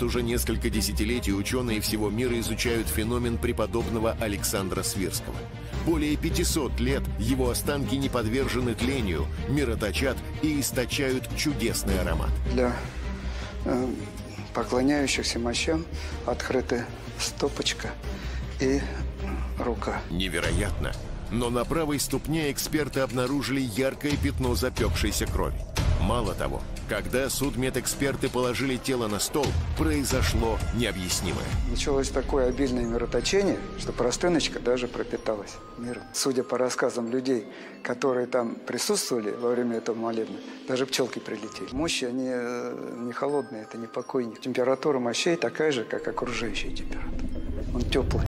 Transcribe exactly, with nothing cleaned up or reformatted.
Вот уже несколько десятилетий ученые всего мира изучают феномен преподобного Александра Свирского. Более пятисот лет его останки не подвержены тлению, мироточат и источают чудесный аромат. Для э, поклоняющихся мощам открыты стопочка и рука. Невероятно, но на правой ступне эксперты обнаружили яркое пятно запекшейся крови. Мало того, когда судмедэксперты положили тело на стол, произошло необъяснимое. Началось такое обильное мироточение, что простыночка даже пропиталась миром. Судя по рассказам людей, которые там присутствовали во время этого молебна, даже пчелки прилетели. Мощи, они не холодные, это не покойник. Температура мощей такая же, как окружающая температура. Он теплый.